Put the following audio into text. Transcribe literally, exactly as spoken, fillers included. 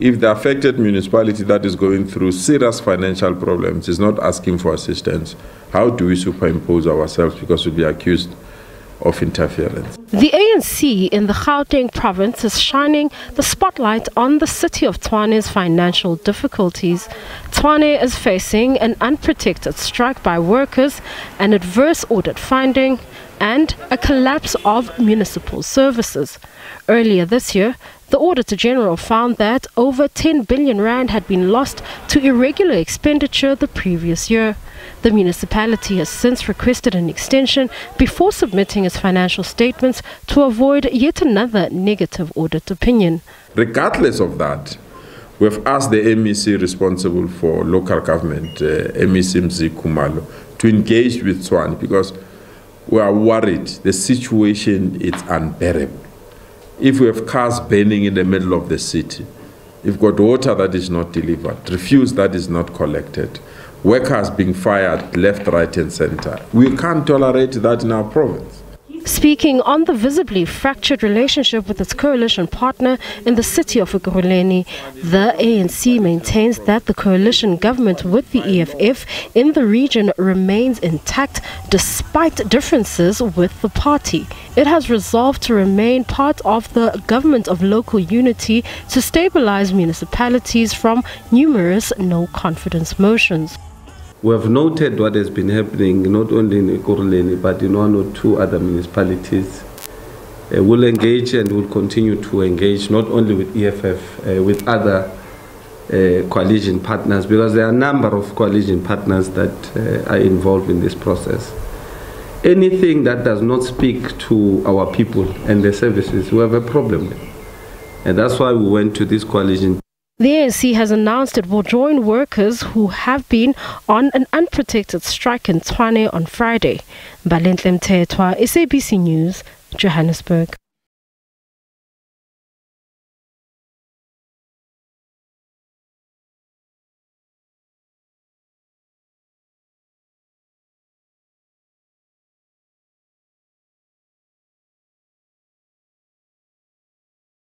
If the affected municipality that is going through serious financial problems is not asking for assistance, how do we superimpose ourselves because we'll be accused of interference? The A N C in the Gauteng province is shining the spotlight on the city of Tshwane's financial difficulties. Tshwane is facing an unprotected strike by workers, an adverse audit finding, and a collapse of municipal services. Earlier this year, the Auditor-General found that over ten billion rand had been lost to irregular expenditure the previous year. The municipality has since requested an extension before submitting its financial statements to avoid yet another negative audit opinion. Regardless of that, we've asked the M E C responsible for local government, uh, M E C Mzi Khumalo, to engage with Tshwane because we are worried the situation is unbearable. If we have cars burning in the middle of the city, you've got water that is not delivered, refuse that is not collected, workers being fired left, right and center. We can't tolerate that in our province. Speaking on the visibly fractured relationship with its coalition partner in the city of Ekurhuleni, the A N C maintains that the coalition government with the E F F in the region remains intact despite differences with the party. It has resolved to remain part of the government of local unity to stabilize municipalities from numerous no-confidence motions. We have noted what has been happening not only in Ekurhuleni but in one or two other municipalities. Uh, we'll engage and we'll continue to engage not only with E F F, uh, with other uh, coalition partners, because there are a number of coalition partners that uh, are involved in this process. Anything that does not speak to our people and their services, we have a problem with. And that's why we went to this coalition. The A N C has announced it will join workers who have been on an unprotected strike in Tshwane on Friday. Balentle Mthethwa, S A B C News, Johannesburg.